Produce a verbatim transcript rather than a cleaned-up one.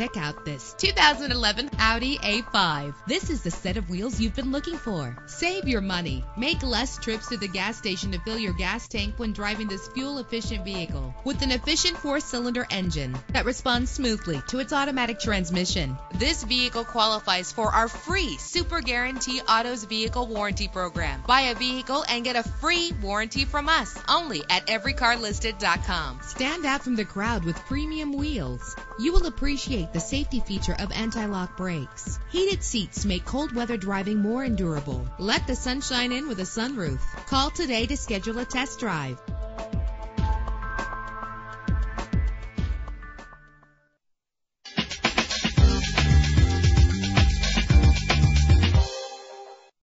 Check out this two thousand eleven Audi A five. This is the set of wheels you've been looking for. Save your money. Make less trips to the gas station to fill your gas tank when driving this fuel-efficient vehicle. With an efficient four-cylinder engine that responds smoothly to its automatic transmission, this vehicle qualifies for our free Super Guarantee Autos Vehicle Warranty Program. Buy a vehicle and get a free warranty from us only at every car listed dot com. Stand out from the crowd with premium wheels. You will appreciate the safety feature of anti-lock brakes. Heated seats make cold weather driving more endurable. Let the sunshine in with a sunroof. Call today to schedule a test drive.